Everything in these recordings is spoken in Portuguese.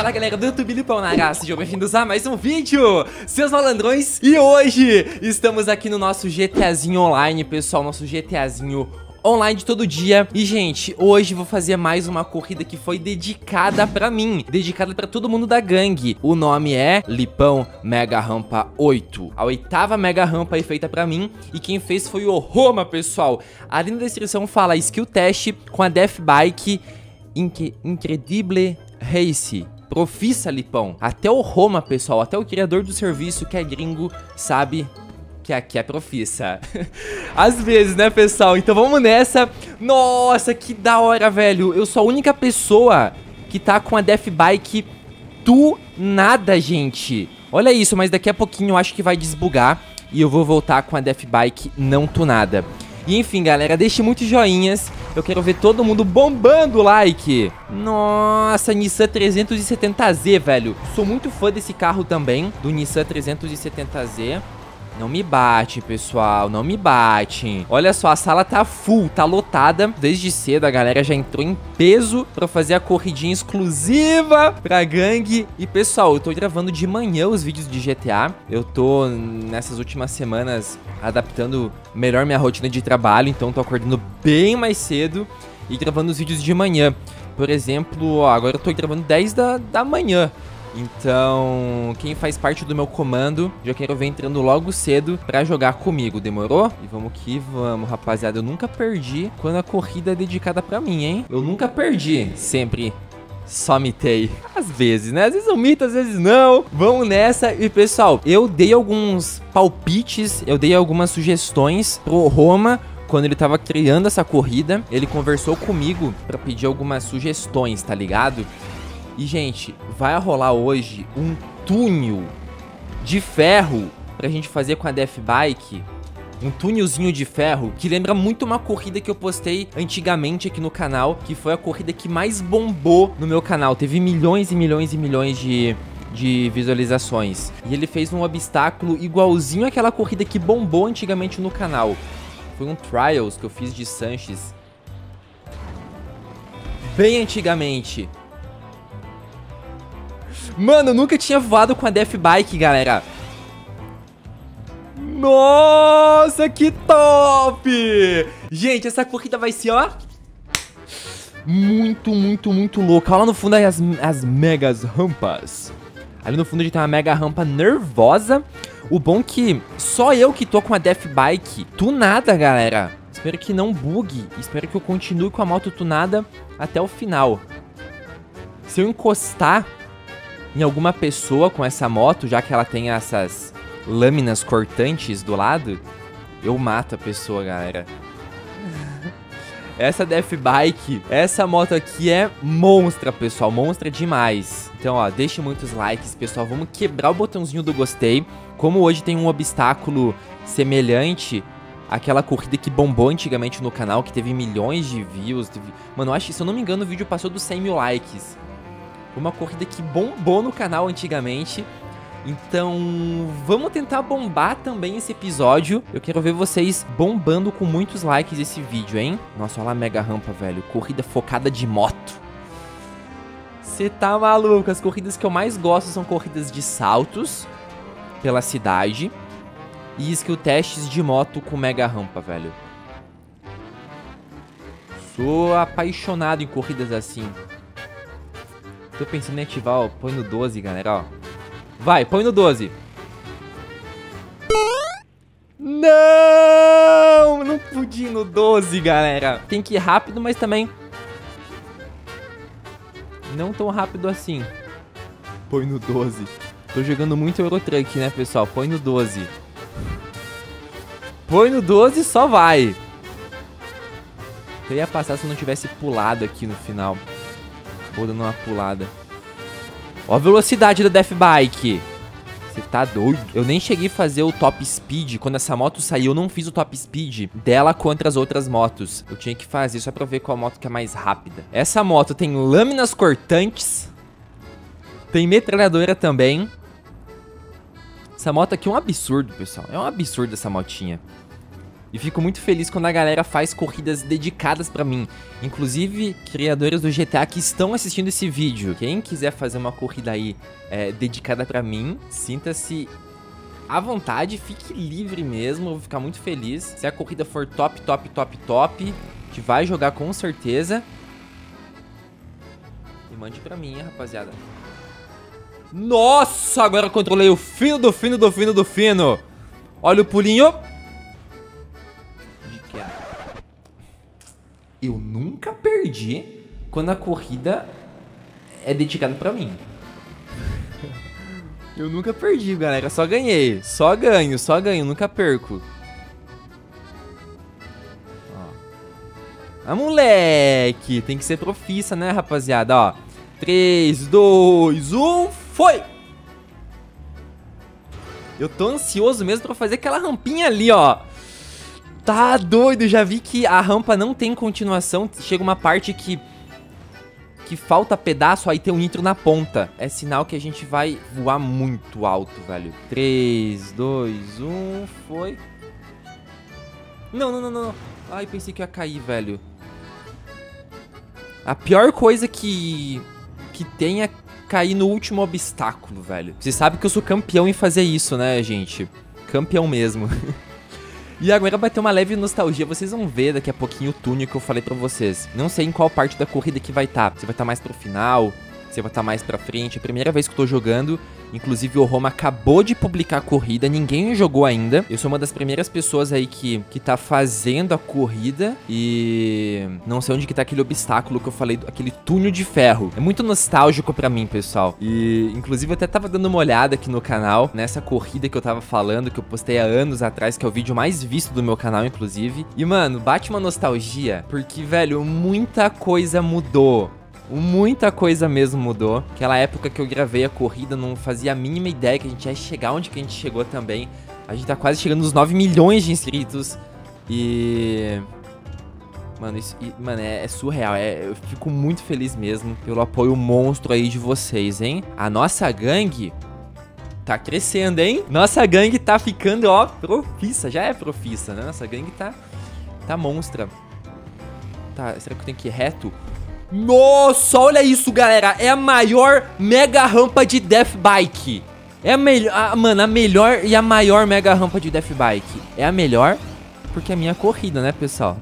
Fala galera do YouTube, Lipão Naraça, sejam bem-vindos a mais um vídeo, seus malandrões. E hoje estamos aqui no nosso GTAzinho online, pessoal, nosso GTAzinho online de todo dia. E gente, hoje vou fazer mais uma corrida que foi dedicada pra mim, dedicada pra todo mundo da gangue. O nome é Lipão Mega Rampa 8, a oitava Mega Rampa aí feita pra mim. E quem fez foi o Roma, pessoal. Ali na descrição fala skill test com a Death Bike Incredible Race. Profissa, Lipão. Até o Roma, pessoal, até o criador do serviço, que é gringo, sabe que aqui é profissa. Às vezes, né, pessoal? Então vamos nessa. Nossa, que da hora, velho. Eu sou a única pessoa que tá com a Death Bike do nada, gente. Olha isso, mas daqui a pouquinho eu acho que vai desbugar e eu vou voltar com a Death Bike não tunada. E enfim, galera, deixe muitos joinhas. Eu quero ver todo mundo bombando o like. Nossa, Nissan 370Z, velho. Sou muito fã desse carro também, do Nissan 370Z. Não me bate, pessoal, não me bate. Olha só, a sala tá full, tá lotada. Desde cedo a galera já entrou em peso pra fazer a corridinha exclusiva pra gangue. E pessoal, eu tô gravando de manhã os vídeos de GTA. Eu tô, nessas últimas semanas, adaptando melhor minha rotina de trabalho. Então tô acordando bem mais cedo e gravando os vídeos de manhã. Por exemplo, ó, agora eu tô gravando 10 da manhã. Então, quem faz parte do meu comando, já quero ver entrando logo cedo pra jogar comigo, demorou? E vamos que vamos, rapaziada. Eu nunca perdi quando a corrida é dedicada pra mim, hein? Eu nunca perdi, sempre só mitei. Às vezes, né? Às vezes eu mito, às vezes não. Vamos nessa. E, pessoal, eu dei alguns palpites, eu dei algumas sugestões pro Roma. Quando ele tava criando essa corrida, ele conversou comigo pra pedir algumas sugestões, tá ligado? E, gente, vai rolar hoje um túnel de ferro pra gente fazer com a Death Bike. Um túnelzinho de ferro que lembra muito uma corrida que eu postei antigamente aqui no canal, que foi a corrida que mais bombou no meu canal. Teve milhões e milhões e milhões de visualizações. E ele fez um obstáculo igualzinho àquela corrida que bombou antigamente no canal. Foi um Trials que eu fiz de Sanches, bem antigamente. Mano, eu nunca tinha voado com a Death Bike, galera. Nossa, que top! Gente, essa corrida vai ser, ó, muito, muito, muito louca. Olha lá no fundo as megas rampas. Ali no fundo a gente tem uma mega rampa nervosa. O bom é que só eu que tô com a Death Bike tunada, galera. Espero que não bugue. Espero que eu continue com a moto tunada até o final. Se eu encostar em alguma pessoa com essa moto, já que ela tem essas lâminas cortantes do lado, eu mato a pessoa, galera. Essa Death Bike, essa moto aqui é monstra, pessoal, monstra demais. Então, ó, deixe muitos likes, pessoal. Vamos quebrar o botãozinho do gostei. Como hoje tem um obstáculo semelhante àquela corrida que bombou antigamente no canal, que teve milhões de views. Mano, eu acho que, se eu não me engano, o vídeo passou dos 100 mil likes. Uma corrida que bombou no canal antigamente. Então, vamos tentar bombar também esse episódio. Eu quero ver vocês bombando com muitos likes esse vídeo, hein? Nossa, olha lá a mega rampa, velho. Corrida focada de moto. Você tá maluco? As corridas que eu mais gosto são corridas de saltos pela cidade e skill testes de moto com mega rampa, velho. Sou apaixonado em corridas assim. Tô pensando em ativar, ó, põe no 12, galera, ó. Vai, põe no 12. Não! Não pude ir no 12, galera. Tem que ir rápido, mas também não tão rápido assim. Põe no 12. Tô jogando muito Eurotruck, né, pessoal? Põe no 12. Põe no 12 e só vai. Eu ia passar se eu não tivesse pulado aqui no final. Vou dando uma pulada. Ó a velocidade da Death Bike. Você tá doido? Eu nem cheguei a fazer o top speed. Quando essa moto saiu, eu não fiz o top speed dela contra as outras motos. Eu tinha que fazer só pra ver qual moto que é mais rápida. Essa moto tem lâminas cortantes, tem metralhadora também. Essa moto aqui é um absurdo, pessoal. É um absurdo essa motinha. E fico muito feliz quando a galera faz corridas dedicadas pra mim. Inclusive, criadores do GTA que estão assistindo esse vídeo, quem quiser fazer uma corrida aí dedicada pra mim, sinta-se à vontade, fique livre mesmo, eu vou ficar muito feliz. Se a corrida for top, top, top, top, a gente vai jogar com certeza. E mande pra mim, hein, rapaziada. Nossa, agora eu controlei o fino do fino do fino do fino. Olha o pulinho. Eu nunca perdi quando a corrida é dedicada pra mim. Eu nunca perdi, galera. Só ganhei. Só ganho. Nunca perco. Ó. Ah, moleque. Tem que ser profissa, né, rapaziada? Ó. 3, 2, 1... Foi! Eu tô ansioso mesmo pra fazer aquela rampinha ali, ó. Tá doido, já vi que a rampa não tem continuação. Chega uma parte que falta pedaço, aí tem um nitro na ponta. É sinal que a gente vai voar muito alto, velho. 3, 2, 1, foi. Não, não, não, não. Ai, pensei que ia cair, velho. A pior coisa que tem é cair no último obstáculo, velho. Você sabe que eu sou campeão em fazer isso, né, gente? Campeão mesmo. E agora vai ter uma leve nostalgia. Vocês vão ver daqui a pouquinho o túnel que eu falei pra vocês. Não sei em qual parte da corrida que vai estar. Você vai estar mais pro final, você vai estar mais pra frente. É a primeira vez que eu tô jogando. Inclusive o Roma acabou de publicar a corrida, ninguém jogou ainda. Eu sou uma das primeiras pessoas aí que tá fazendo a corrida. E não sei onde que tá aquele obstáculo que eu falei, aquele túnel de ferro. É muito nostálgico pra mim, pessoal. E inclusive eu até tava dando uma olhada aqui no canal, nessa corrida que eu tava falando, que eu postei há anos atrás, que é o vídeo mais visto do meu canal, inclusive. E mano, bate uma nostalgia, porque velho, muita coisa mudou. Muita coisa mesmo mudou. Aquela época que eu gravei a corrida, não fazia a mínima ideia que a gente ia chegar onde que a gente chegou também. A gente tá quase chegando nos 9 milhões de inscritos. E... mano, isso mano, é surreal. Eu fico muito feliz mesmo pelo apoio monstro aí de vocês, hein? A nossa gangue tá crescendo, hein? Nossa gangue tá ficando, ó, profissa. Já é profissa, né? Nossa gangue tá monstra. Tá, será que eu tenho que ir reto? Nossa, olha isso, galera. É a maior mega rampa de Death Bike. É a melhor. Mano, a melhor e a maior mega rampa de Death Bike. É a melhor porque é a minha corrida, né, pessoal?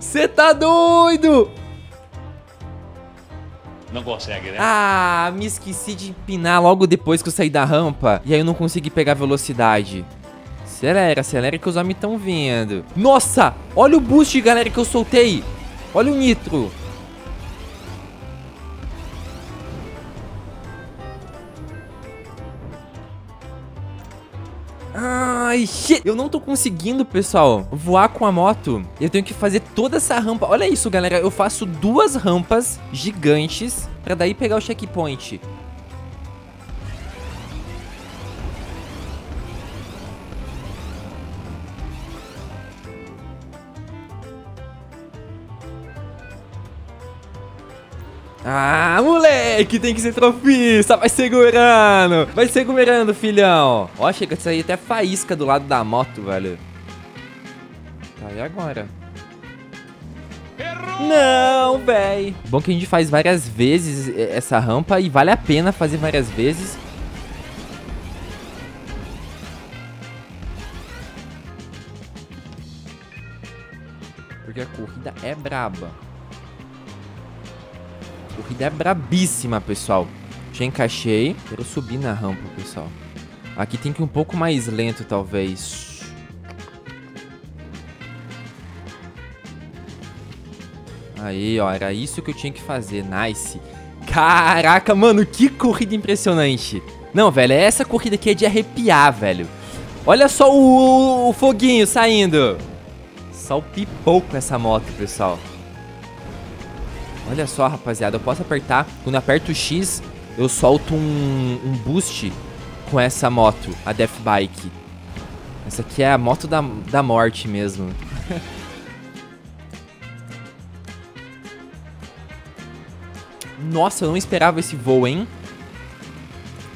Você tá doido? Não consegue, né? Ah, me esqueci de empinar logo depois que eu saí da rampa. E aí eu não consegui pegar velocidade. Acelera, acelera que os homens estão vindo. Nossa, olha o boost, galera, que eu soltei. Olha o nitro. Ai, shit. Eu não tô conseguindo, pessoal, voar com a moto. Eu tenho que fazer toda essa rampa. Olha isso, galera. Eu faço duas rampas gigantes pra daí pegar o checkpoint. Ah, moleque, tem que ser trofista. vai segurando, filhão. Ó, chega de sair até faísca do lado da moto, velho. Tá, e agora? Errou! Não, véi. Bom que a gente faz várias vezes essa rampa e vale a pena fazer várias vezes. Porque a corrida é braba. A corrida é brabíssima, pessoal. Já encaixei. Quero subir na rampa, pessoal. Aqui tem que ir um pouco mais lento, talvez. Aí, ó. Era isso que eu tinha que fazer. Nice. Caraca, mano. Que corrida impressionante. Não, velho. Essa corrida aqui é de arrepiar, velho. Olha só o foguinho saindo. Só o pipoco essa moto, pessoal. Olha só, rapaziada, eu posso apertar. Quando eu aperto o X, eu solto um boost com essa moto, a Death Bike. Essa aqui é a moto da morte mesmo. Nossa, eu não esperava esse voo, hein?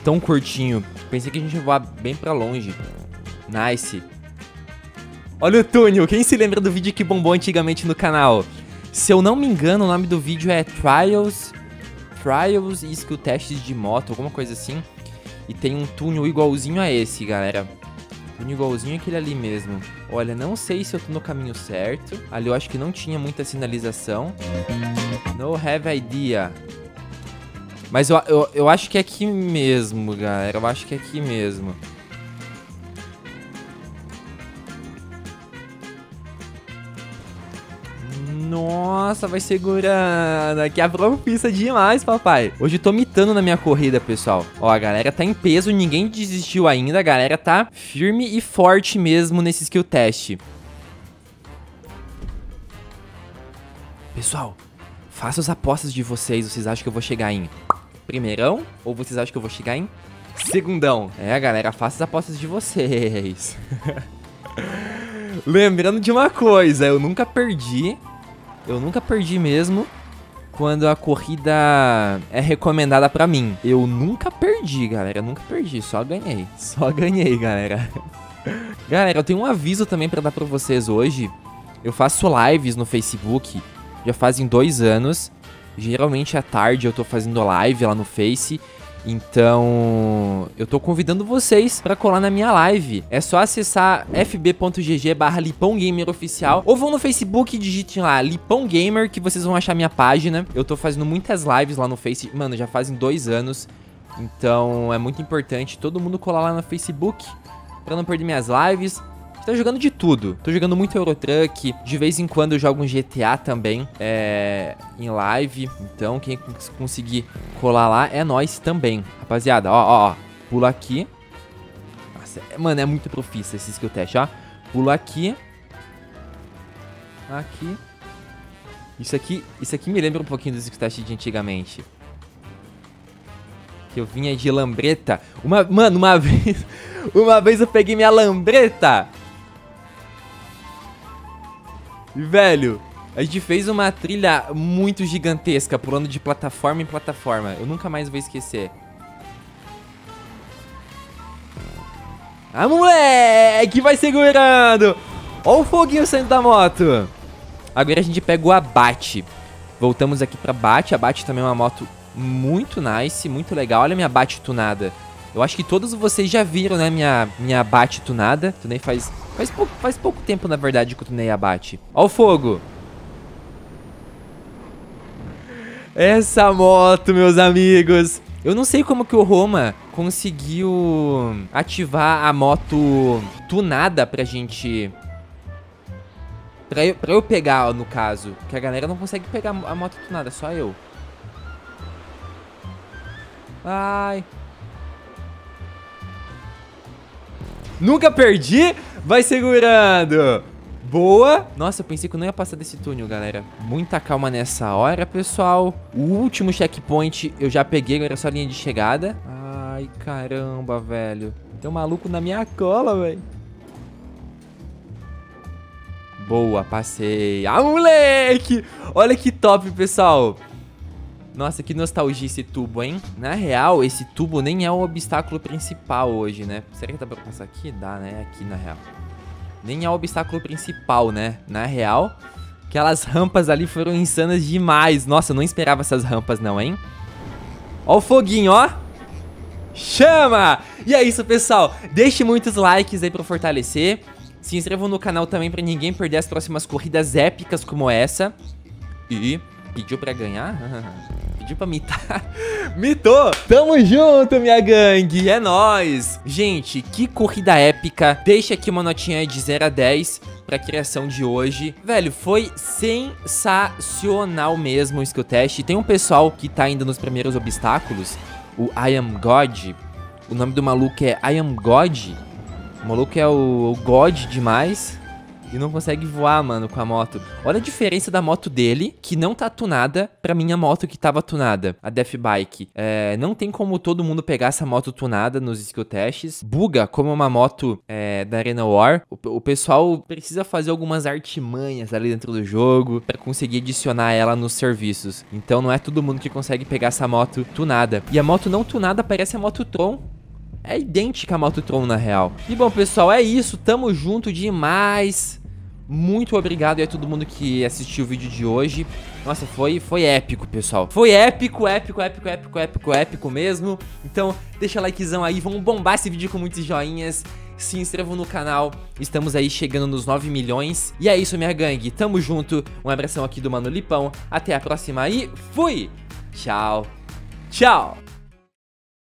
Tão curtinho. Pensei que a gente ia voar bem pra longe. Nice. Olha o túnel. Quem se lembra do vídeo que bombou antigamente no canal? Se eu não me engano, o nome do vídeo é Trials e Skill Testes de Moto, alguma coisa assim. E tem um túnel igualzinho a esse, galera. Túnel igualzinho aquele ali mesmo. Olha, não sei se eu tô no caminho certo. Ali eu acho que não tinha muita sinalização. No have idea. Mas eu acho que é aqui mesmo, galera. Eu acho que é aqui mesmo. Nossa, vai segurando. Aqui a profissa demais, papai. Hoje eu tô mitando na minha corrida, pessoal. Ó, a galera tá em peso, ninguém desistiu ainda. A galera tá firme e forte mesmo nesse skill test. Pessoal, faça as apostas de vocês. Vocês acham que eu vou chegar em primeirão? Ou vocês acham que eu vou chegar em segundão? É, galera, faça as apostas de vocês. Lembrando de uma coisa, eu nunca perdi. Eu nunca perdi mesmo quando a corrida é recomendada pra mim. Eu nunca perdi, galera. Eu nunca perdi, só ganhei. Só ganhei, galera. Galera, eu tenho um aviso também pra dar pra vocês hoje. Eu faço lives no Facebook já fazem 2 anos. Geralmente à tarde eu tô fazendo live lá no Face. Então, eu tô convidando vocês pra colar na minha live. É só acessar fb.gg/LipãoGamerOficial ou vão no Facebook e digitem lá Lipão Gamer que vocês vão achar minha página. Eu tô fazendo muitas lives lá no Face, mano, já fazem 2 anos. Então, é muito importante todo mundo colar lá no Facebook pra não perder minhas lives. Tô jogando de tudo. Tô jogando muito Eurotruck. De vez em quando eu jogo um GTA também. Em live. Então, quem conseguir colar lá é nós também. Rapaziada, ó. Pula aqui. Nossa, mano, é muito profissa esse skill test, ó. Pula aqui. Aqui. Isso aqui me lembra um pouquinho dos skill test de antigamente. Que eu vinha de lambreta. Mano, uma vez. Uma vez eu peguei minha lambreta. Velho, a gente fez uma trilha muito gigantesca, pulando de plataforma em plataforma. Eu nunca mais vou esquecer. Ah, moleque, vai segurando. Ó o foguinho saindo da moto. Agora a gente pega o abate. Voltamos aqui pra abate. Abate também é uma moto muito nice, muito legal. Olha a minha abate tunada. Eu acho que todos vocês já viram, né, minha abate tunada. Tunei faz pouco tempo, na verdade, que eu tunei abate. Ó o fogo! Essa moto, meus amigos! Eu não sei como que o Roma conseguiu ativar a moto tunada pra gente... Pra eu pegar, no caso. Porque a galera não consegue pegar a moto tunada, só eu. Ai... Nunca perdi, vai segurando. Boa. Nossa, eu pensei que eu não ia passar desse túnel, galera. Muita calma nessa hora, pessoal. O último checkpoint eu já peguei, agora é só a linha de chegada. Ai, caramba, velho. Tem um maluco na minha cola, velho. Boa, passei. Ah, moleque. Olha que top, pessoal. Nossa, que nostalgia esse tubo, hein? Na real, esse tubo nem é o obstáculo principal hoje, né? Será que dá pra passar aqui? Dá, né? Aqui, na real. Nem é o obstáculo principal, né? Na real, aquelas rampas ali foram insanas demais. Nossa, eu não esperava essas rampas não, hein? Ó o foguinho, ó. Chama! E é isso, pessoal. Deixe muitos likes aí pra fortalecer. Se inscrevam no canal também pra ninguém perder as próximas corridas épicas como essa. E... pediu pra ganhar? Pediu pra mitar? Mitou! Tamo junto, minha gangue! É nóis! Gente, que corrida épica! Deixa aqui uma notinha de 0 a 10 pra criação de hoje. Velho, foi sensacional mesmo o skill test. Tem um pessoal que tá ainda nos primeiros obstáculos. O I am God. O nome do maluco é I am God. O maluco é o God demais. E não consegue voar, mano, com a moto. Olha a diferença da moto dele, que não tá tunada, pra minha moto que tava tunada. A Death Bike. Não tem como todo mundo pegar essa moto tunada nos skill tests. Buga, como uma moto da Arena War. O pessoal precisa fazer algumas artimanhas ali dentro do jogo pra conseguir adicionar ela nos serviços. Então não é todo mundo que consegue pegar essa moto tunada. E a moto não tunada parece a moto Tron. É idêntica a moto Tron na real. E bom, pessoal, é isso. Tamo junto demais. Muito obrigado aí a todo mundo que assistiu o vídeo de hoje. Nossa, foi épico, pessoal. Foi épico, épico, épico, épico, épico, épico mesmo. Então, deixa o likezão aí. Vamos bombar esse vídeo com muitos joinhas. Se inscrevam no canal. Estamos aí chegando nos 9 milhões. E é isso, minha gangue. Tamo junto. Um abração aqui do Mano Lipão. Até a próxima e fui! Tchau. Tchau.